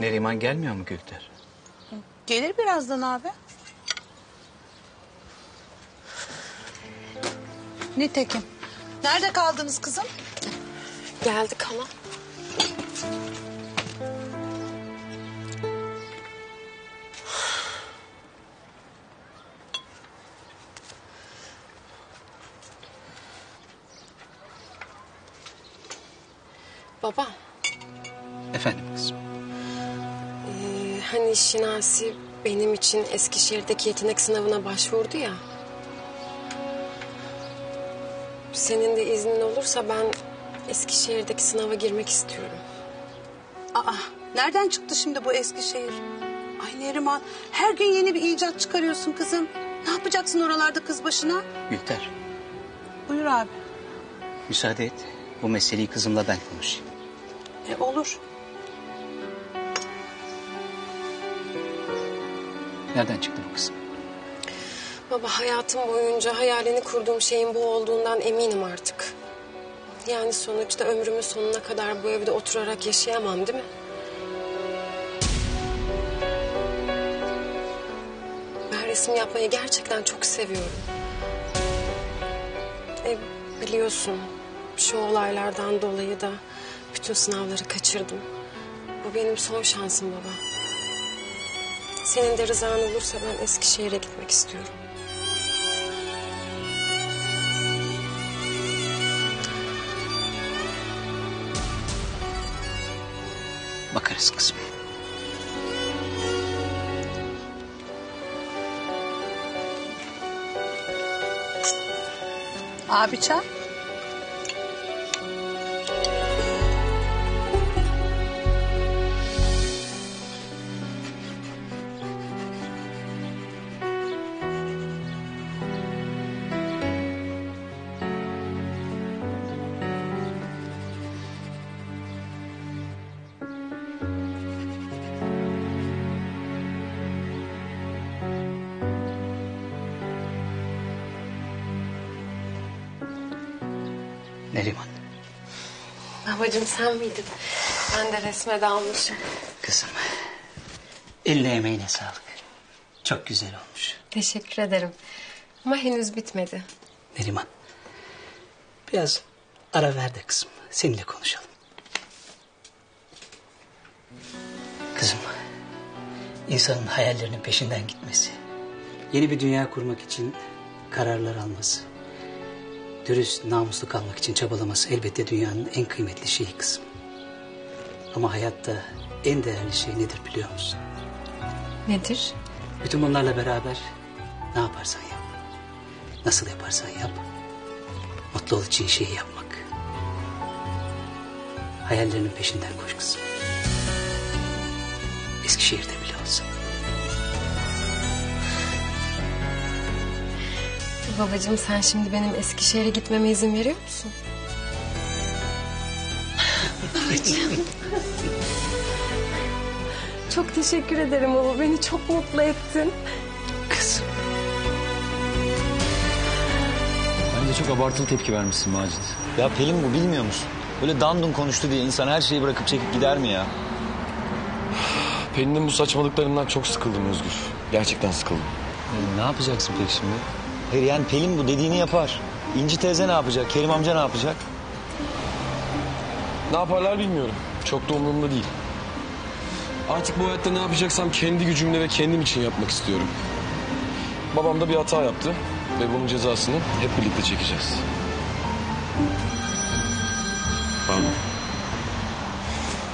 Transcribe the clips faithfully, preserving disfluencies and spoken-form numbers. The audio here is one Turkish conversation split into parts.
Neriman gelmiyor mu Gülder? Gelir birazdan abi. Nitekim. Nerede kaldınız kızım? Geldik hala. Baba. Efendim kızım. Ee, hani Şinasi benim için Eskişehir'deki yetenek sınavına başvurdu ya. Senin de iznin olursa ben Eskişehir'deki sınava girmek istiyorum. Aa, nereden çıktı şimdi bu Eskişehir? Ay Neriman, her gün yeni bir icat çıkarıyorsun kızım. Ne yapacaksın oralarda kız başına? Gülder. Buyur abi. Müsaade et, bu meseleyi kızımla ben konuşayım. E, olur. Nereden çıktı bu kızım? Baba, hayatım boyunca hayalini kurduğum şeyin bu olduğundan eminim artık. Yani sonuçta ömrümün sonuna kadar bu evde oturarak yaşayamam, değil mi? Ben resim yapmayı gerçekten çok seviyorum. E, biliyorsun, şu olaylardan dolayı da bütün sınavları kaçırdım. Bu benim son şansım baba. Senin de rızan olursa ben Eskişehir'e gitmek istiyorum. Bakarız kızım. Abi çay. Neriman. Babacığım sen miydin? Ben de resme dalmışım. Kızım, eline emeğine sağlık. Çok güzel olmuş. Teşekkür ederim. Ama henüz bitmedi. Neriman, biraz ara ver de kızım. Seninle konuşalım. Kızım, insanın hayallerinin peşinden gitmesi, yeni bir dünya kurmak için kararlar alması, dürüst, namuslu kalmak için çabalaması elbette dünyanın en kıymetli şeyi kızım. Ama hayatta en değerli şey nedir biliyor musun? Nedir? Bütün bunlarla beraber ne yaparsan yap, nasıl yaparsan yap, mutlu olacağın şeyi yapmak. Hayallerinin peşinden koş kızım. Eskişehir'de bile olsa. Babacığım sen şimdi benim Eskişehir'e gitmeme izin veriyor musun? Çok teşekkür ederim baba. Beni çok mutlu ettin. Kızım. Bence çok abartılı tepki vermişsin Macit. Ya Pelin bu bilmiyor musun? Böyle dandun konuştu diye insan her şeyi bırakıp çekip gider mi ya? Pelin'in bu saçmalıklarından çok sıkıldım Özgür. Gerçekten sıkıldım. Ne yapacaksın peki şimdi? Hayır yani Pelin bu dediğini yapar. İnci teyze ne yapacak? Kerim amca ne yapacak? Ne yaparlar bilmiyorum. Çok da umurumda değil. Artık bu hayatta ne yapacaksam kendi gücümle ve kendim için yapmak istiyorum. Babam da bir hata yaptı ve bunun cezasını hep birlikte çekeceğiz. Pardon.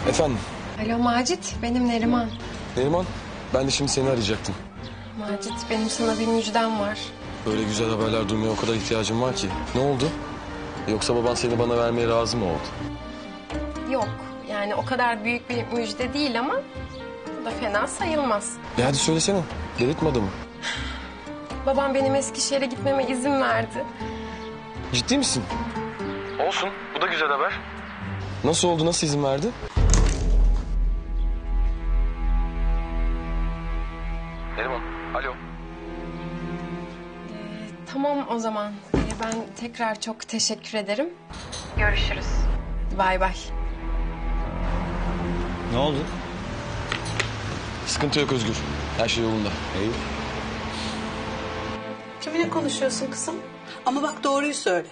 Efendim? Alo Macit, benim Neriman. Neriman, ben de şimdi seni arayacaktım. Macit, benim sana bir müjdem var. Böyle güzel haberler duymaya o kadar ihtiyacım var ki. Ne oldu? Yoksa baban seni bana vermeye razı mı oldu? Yok. Yani o kadar büyük bir müjde değil ama bu da fena sayılmaz. E hadi söylesene. Delirtme adamı. Babam benim Eskişehir'e gitmeme izin verdi. Ciddi misin? Olsun. Bu da güzel haber. Nasıl oldu? Nasıl izin verdi? Neriman, alo. Tamam o zaman. Ben tekrar çok teşekkür ederim. Görüşürüz. Bay bay. Ne oldu? Sıkıntı yok Özgür. Her şey yolunda. İyi. Kiminle konuşuyorsun kızım? Ama bak doğruyu söyle.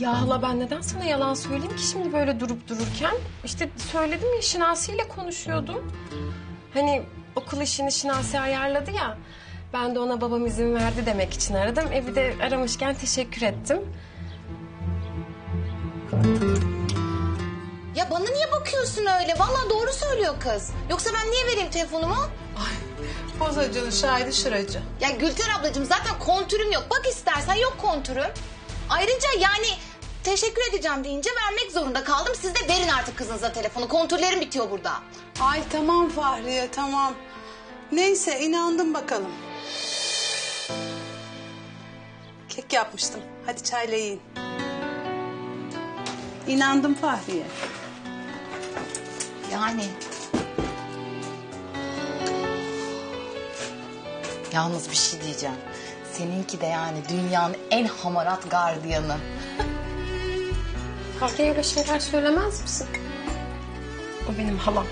Ya hala ben neden sana yalan söyleyeyim ki şimdi böyle durup dururken? İşte söyledim ya, Şinasi ile konuşuyordum. Hani okul işini Şinasi ayarladı ya. Ben de ona babam izin verdi demek için aradım. E bir de aramışken teşekkür ettim. Ya bana niye bakıyorsun öyle? Vallahi doğru söylüyor kız. Yoksa ben niye vereyim telefonumu? Ay bozacının şahidi şıracı. Ya Gülter ablacığım zaten kontürüm yok. Bak istersen yok kontürüm. Ayrıca yani teşekkür edeceğim deyince vermek zorunda kaldım. Siz de verin artık kızınıza telefonu. Kontürlerim bitiyor burada. Ay tamam Fahriye tamam. Neyse inandım bakalım. Kek yapmıştım. Hadi çayla yiyin. İnandım Fahriye. Yani. Yalnız bir şey diyeceğim. Seninki de yani dünyanın en hamarat gardiyanı. Fahriye öyle şeyler söylemez misin? O benim halam.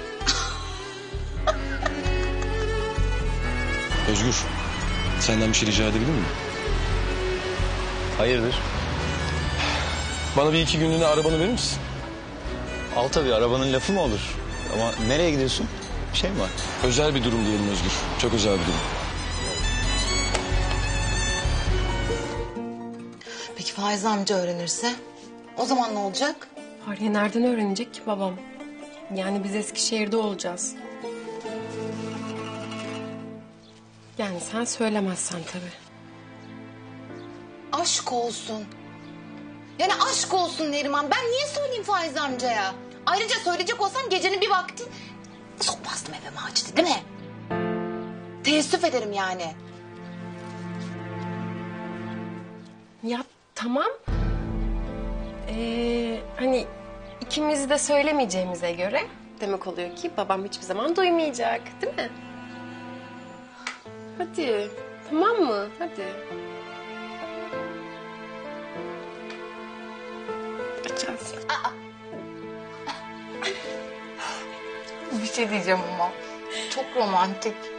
Özgür, senden bir şey rica edebilir miyim? Hayırdır? Bana bir iki günlüğüne arabanı verir misin? Al tabii, arabanın lafı mı olur? Ama nereye gidiyorsun? Bir şey mi var? Özel bir durum diyelim Özgür. Çok özel bir durum. Peki Faiz amca öğrenirse? O zaman ne olacak? Fahriye nereden öğrenecek ki babam? Yani biz Eskişehir'de olacağız. Yani sen söylemezsen tabii. Aşk olsun. Yani aşk olsun Neriman. Ben niye söyleyeyim Faiz amcaya? Ayrıca söyleyecek olsam gecenin bir vakti... sokmazdım eve Macit'i değil mi? Teessüf ederim yani. Ya tamam. Ee, hani ikimiz de söylemeyeceğimize göre... demek oluyor ki babam hiçbir zaman duymayacak değil mi? Hadi, tamam mı? Hadi. Açarsın. Aa. Bir şey diyeceğim ama. Çok romantik.